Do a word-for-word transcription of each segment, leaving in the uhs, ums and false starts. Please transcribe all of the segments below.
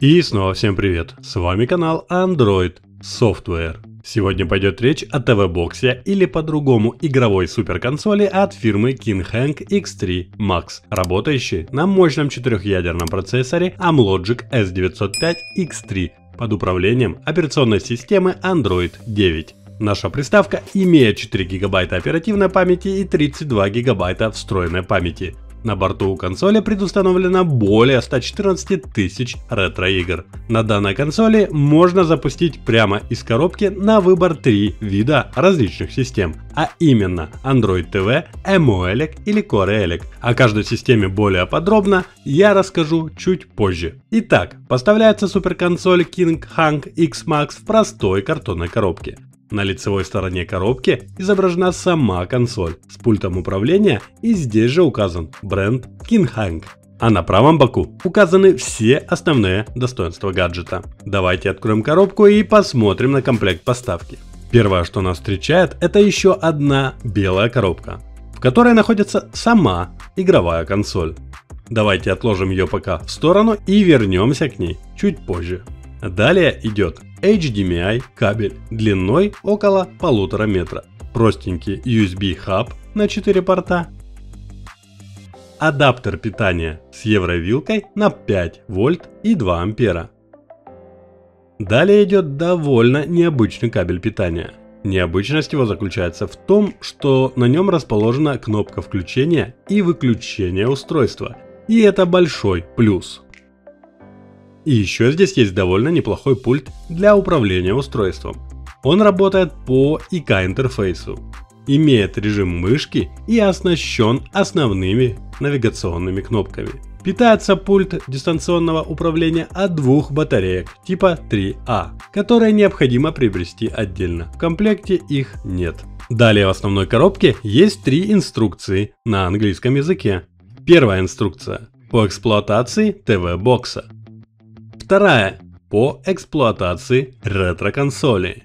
И снова всем привет, с вами канал Android Software. Сегодня пойдет речь о ТВ-боксе или по-другому игровой суперконсоли от фирмы KinHank икс три Max, работающей на мощном четырехъядерном процессоре Amlogic эс девятьсот пять икс три под управлением операционной системы Android девять. Наша приставка имеет четыре гига оперативной памяти и тридцать два гига встроенной памяти. На борту у консоли предустановлено более ста четырнадцати тысяч ретро-игр. На данной консоли можно запустить прямо из коробки на выбор три вида различных систем, а именно Android ти ви, EmuELEC или CoreELEC. О каждой системе более подробно я расскажу чуть позже. Итак, поставляется суперконсоль KinHank X Max в простой картонной коробке. На лицевой стороне коробки изображена сама консоль с пультом управления, и здесь же указан бренд KinHank. А на правом боку указаны все основные достоинства гаджета. Давайте откроем коробку и посмотрим на комплект поставки. Первое, что нас встречает, это еще одна белая коробка, в которой находится сама игровая консоль. Давайте отложим ее пока в сторону и вернемся к ней чуть позже. Далее идет эйч ди эм ай кабель длиной около полутора метра, простенький ю эс би хаб на четыре порта, адаптер питания с евровилкой на пять вольт и два ампера. Далее идет довольно необычный кабель питания. Необычность его заключается в том, что на нем расположена кнопка включения и выключения устройства, и это большой плюс. И еще здесь есть довольно неплохой пульт для управления устройством. Он работает по и ка интерфейсу, имеет режим мышки и оснащен основными навигационными кнопками. Питается пульт дистанционного управления от двух батареек типа три А, которые необходимо приобрести отдельно, в комплекте их нет. Далее в основной коробке есть три инструкции на английском языке. Первая инструкция по эксплуатации ТВ-бокса. Вторая – по эксплуатации ретро-консолей.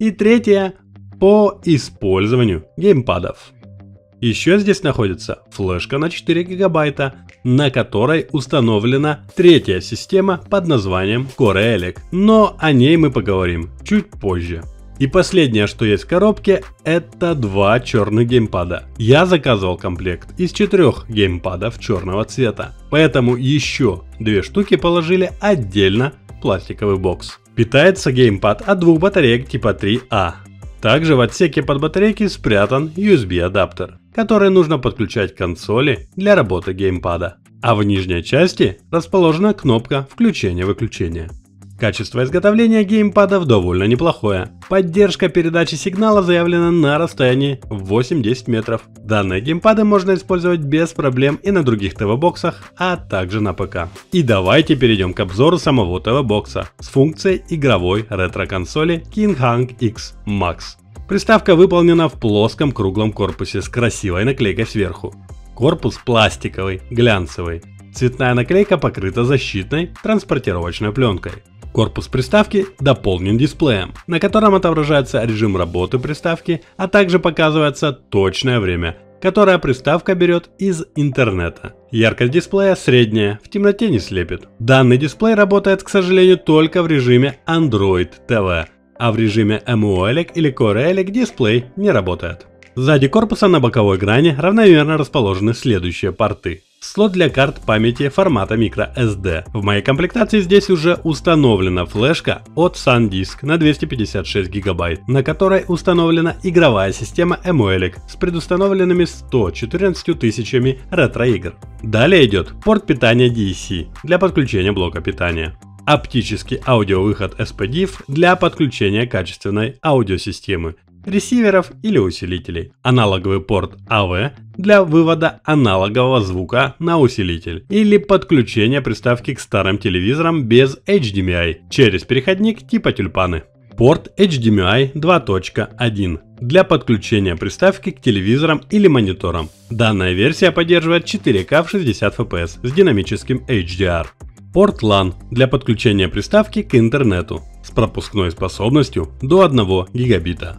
И третья – по использованию геймпадов. Еще здесь находится флешка на четыре гига, на которой установлена третья система под названием CoreELEC, но о ней мы поговорим чуть позже. И последнее, что есть в коробке, это два черных геймпада. Я заказывал комплект из четырех геймпадов черного цвета, поэтому еще две штуки положили отдельно в пластиковый бокс. Питается геймпад от двух батареек типа три А. Также в отсеке под батарейки спрятан ю эс би адаптер, который нужно подключать к консоли для работы геймпада. А в нижней части расположена кнопка включения-выключения. Качество изготовления геймпадов довольно неплохое. Поддержка передачи сигнала заявлена на расстоянии восемь-десять метров. Данные геймпады можно использовать без проблем и на других ТВ-боксах, а также на ПК. И давайте перейдем к обзору самого ТВ-бокса с функцией игровой ретро-консоли KinHank X Max. Приставка выполнена в плоском круглом корпусе с красивой наклейкой сверху. Корпус пластиковый, глянцевый. Цветная наклейка покрыта защитной транспортировочной пленкой. Корпус приставки дополнен дисплеем, на котором отображается режим работы приставки, а также показывается точное время, которое приставка берет из интернета. Яркость дисплея средняя, в темноте не слепит. Данный дисплей работает, к сожалению, только в режиме Android ти ви, а в режиме EmuELEC или CoreELEC дисплей не работает. Сзади корпуса на боковой грани равномерно расположены следующие порты. Слот для карт памяти формата microSD. В моей комплектации здесь уже установлена флешка от SanDisk на двести пятьдесят шесть гигабайт, на которой установлена игровая система EmuELEC с предустановленными ста четырнадцатью тысячами ретро-игр. Далее идет порт питания ди и си для подключения блока питания. Оптический аудиовыход эс пи ди ай эф для подключения качественной аудиосистемы, ресиверов или усилителей. Аналоговый порт эй ви для вывода аналогового звука на усилитель или подключения приставки к старым телевизорам без эйч ди эм ай через переходник типа тюльпаны. Порт эйч ди эм ай два точка один для подключения приставки к телевизорам или мониторам. Данная версия поддерживает четыре ка в шестьдесят эф пи эс с динамическим эйч ди ар. Порт лан для подключения приставки к интернету с пропускной способностью до одного гигабита.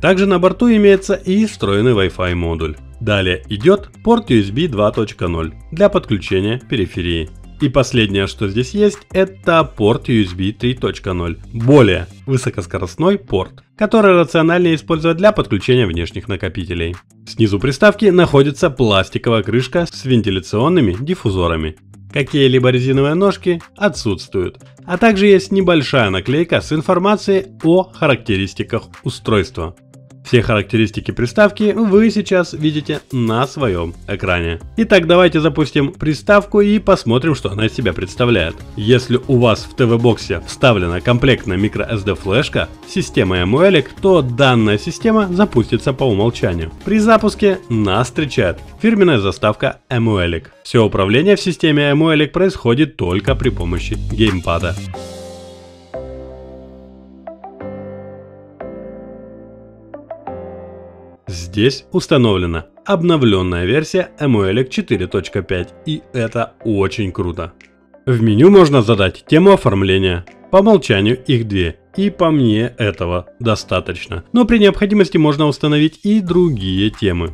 Также на борту имеется и встроенный Wi-Fi модуль. Далее идет порт ю эс би два точка ноль для подключения периферии. И последнее, что здесь есть, это порт ю эс би три точка ноль, более высокоскоростной порт, который рационально использовать для подключения внешних накопителей. Снизу приставки находится пластиковая крышка с вентиляционными диффузорами. Какие-либо резиновые ножки отсутствуют. А также есть небольшая наклейка с информацией о характеристиках устройства. Все характеристики приставки вы сейчас видите на своем экране. Итак, давайте запустим приставку и посмотрим, что она из себя представляет. Если у вас в ТВ-боксе вставлена комплектная microSD-флешка системы EmuELEC, то данная система запустится по умолчанию. При запуске нас встречает фирменная заставка EmuELEC. Все управление в системе EmuELEC происходит только при помощи геймпада. Здесь установлена обновленная версия EmuELEC четыре точка пять, и это очень круто. В меню можно задать тему оформления, по умолчанию их две, и по мне этого достаточно. Но при необходимости можно установить и другие темы.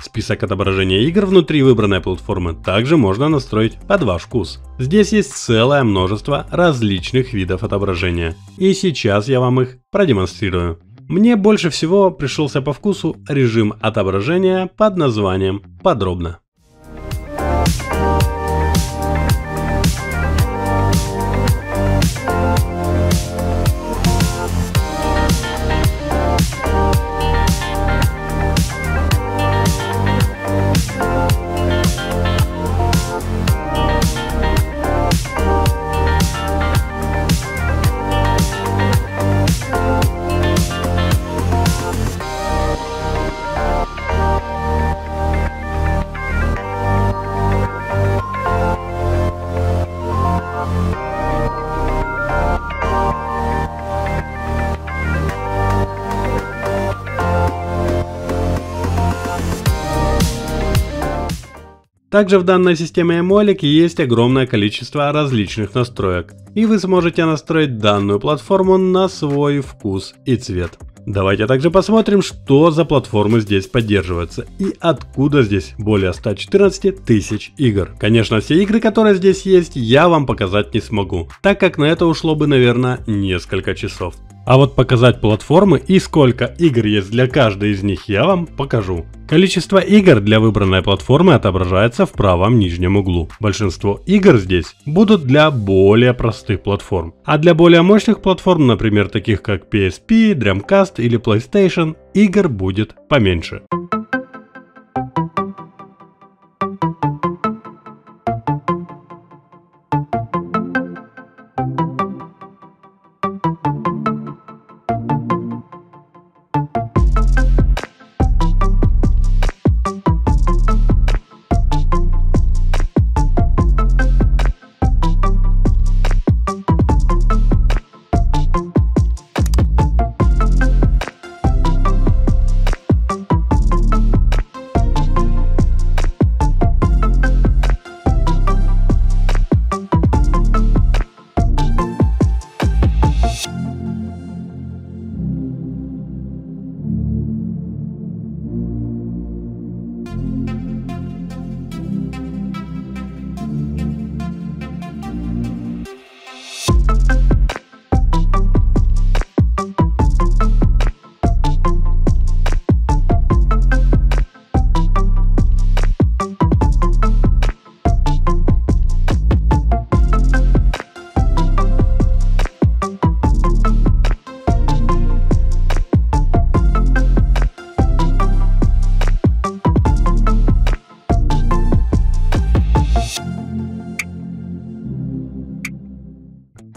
Список отображения игр внутри выбранной платформы также можно настроить под ваш вкус. Здесь есть целое множество различных видов отображения, и сейчас я вам их продемонстрирую. Мне больше всего пришелся по вкусу режим отображения под названием «Подробно». Также в данной системе EmuELEC есть огромное количество различных настроек, и вы сможете настроить данную платформу на свой вкус и цвет. Давайте также посмотрим, что за платформы здесь поддерживаются и откуда здесь более ста четырнадцати тысяч игр. Конечно, все игры, которые здесь есть, я вам показать не смогу, так как на это ушло бы, наверное, несколько часов. А вот показать платформы и сколько игр есть для каждой из них я вам покажу. Количество игр для выбранной платформы отображается в правом нижнем углу. Большинство игр здесь будут для более простых платформ. А для более мощных платформ, например, таких как пи эс пи, Dreamcast или PlayStation, игр будет поменьше.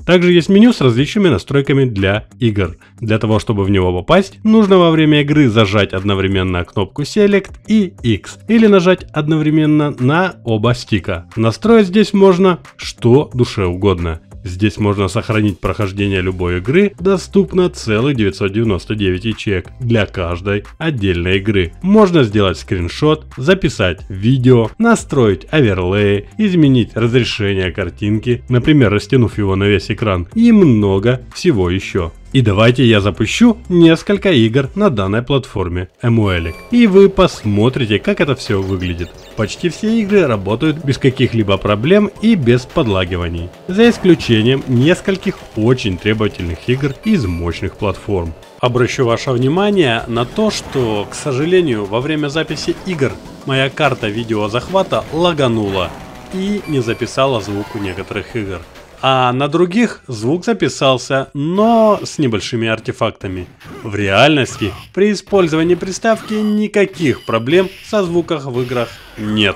Также есть меню с различными настройками для игр. Для того, чтобы в него попасть, нужно во время игры зажать одновременно кнопку Select и X, или нажать одновременно на оба стика. Настроить здесь можно что душе угодно. Здесь можно сохранить прохождение любой игры, доступно целых девятьсот девяносто девять ячеек для каждой отдельной игры. Можно сделать скриншот, записать видео, настроить оверлей, изменить разрешение картинки, например, растянув его на весь экран, и много всего еще. И давайте я запущу несколько игр на данной платформе EmuELEC, и вы посмотрите, как это все выглядит. Почти все игры работают без каких-либо проблем и без подлагиваний, за исключением нескольких очень требовательных игр из мощных платформ. Обращу ваше внимание на то, что, к сожалению, во время записи игр моя карта видеозахвата лаганула и не записала звук у некоторых игр. А на других звук записался, но с небольшими артефактами. В реальности при использовании приставки никаких проблем со звуком в играх нет.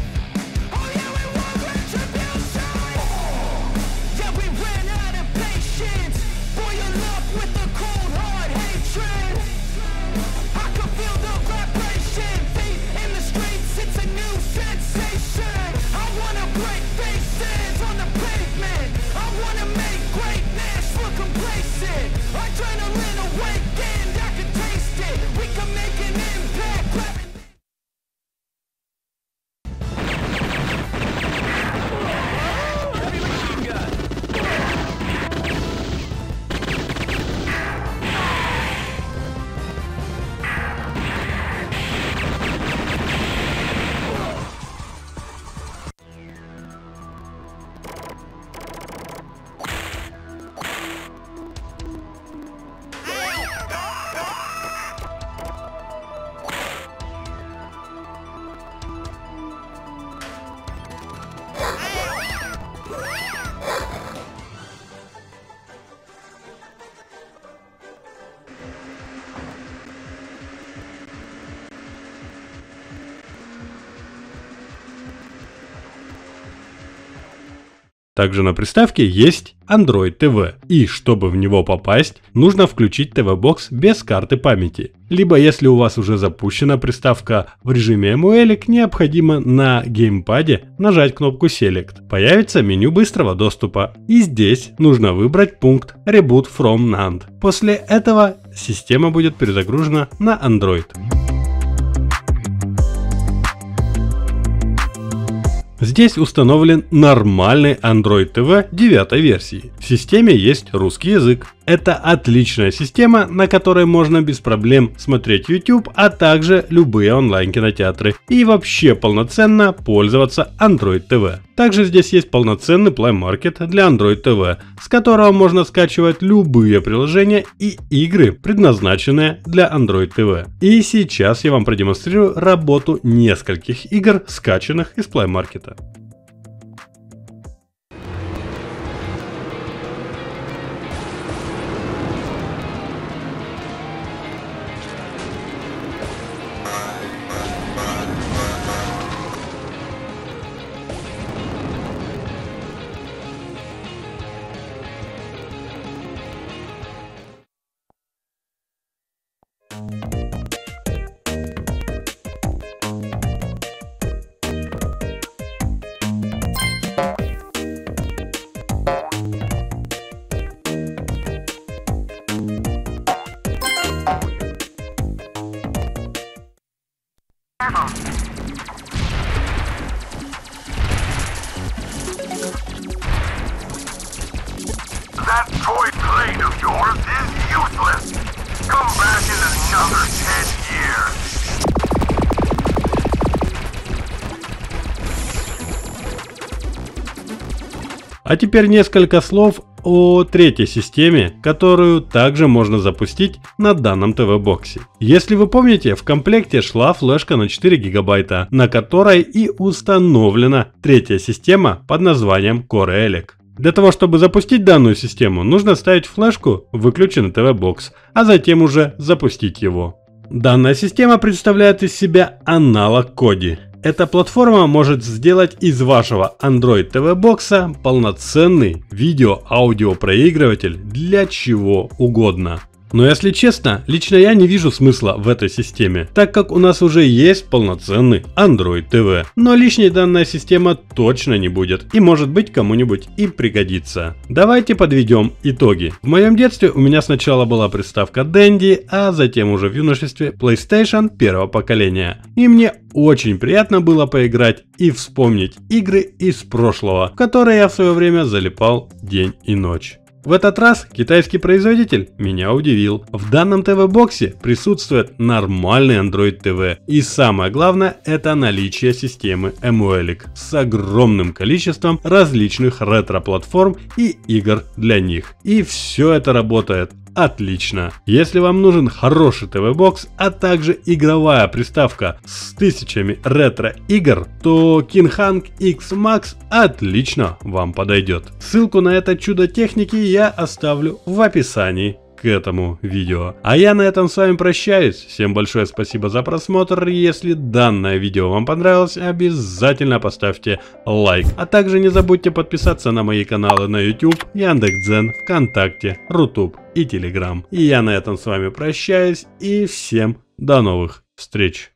Make an impact. Также на приставке есть Android ти ви, и чтобы в него попасть, нужно включить ти ви-бокс без карты памяти. Либо, если у вас уже запущена приставка в режиме EmuELEC, необходимо на геймпаде нажать кнопку Select. Появится меню быстрого доступа, и здесь нужно выбрать пункт Reboot from нэнд. После этого система будет перезагружена на Android. Здесь установлен нормальный Android ти ви девятой версии. В системе есть русский язык. Это отличная система, на которой можно без проблем смотреть YouTube, а также любые онлайн кинотеатры и вообще полноценно пользоваться Android ти ви. Также здесь есть полноценный Play Market для Android ти ви, с которого можно скачивать любые приложения и игры, предназначенные для Android ти ви. И сейчас я вам продемонстрирую работу нескольких игр, скачанных из Play Market. That toy plane of yours is useless. Come back in another ten years. А теперь несколько слов о третьей системе, которую также можно запустить на данном ТВ-боксе. Если вы помните, в комплекте шла флешка на четыре гигабайта, на которой и установлена третья система под названием CoreELEC. Для того, чтобы запустить данную систему, нужно ставить флешку в выключенный ТВ-бокс, а затем уже запустить его. Данная система представляет из себя аналог Коди. Эта платформа может сделать из вашего Android ти ви бокса полноценный видео-аудиопроигрыватель для чего угодно. Но если честно, лично я не вижу смысла в этой системе, так как у нас уже есть полноценный Android ти ви. Но лишней данная система точно не будет и может быть кому-нибудь и пригодится. Давайте подведем итоги. В моем детстве у меня сначала была приставка Денди, а затем уже в юношестве PlayStation первого поколения. И мне очень приятно было поиграть и вспомнить игры из прошлого, в которые я в свое время залипал день и ночь. В этот раз китайский производитель меня удивил. В данном ТВ-боксе присутствует нормальный Android ти ви. И самое главное, это наличие системы EmuELEC с огромным количеством различных ретро-платформ и игр для них. И все это работает отлично. Если вам нужен хороший ТВ-бокс, а также игровая приставка с тысячами ретро-игр, то KinHank X Max отлично вам подойдет. Ссылку на это чудо техники я оставлю в описании к этому видео. А я на этом с вами прощаюсь. Всем большое спасибо за просмотр. Если данное видео вам понравилось, обязательно поставьте лайк. А также не забудьте подписаться на мои каналы на YouTube, Яндекс.Дзен, ВКонтакте, RuTube и Телеграм. И я на этом с вами прощаюсь. И всем до новых встреч.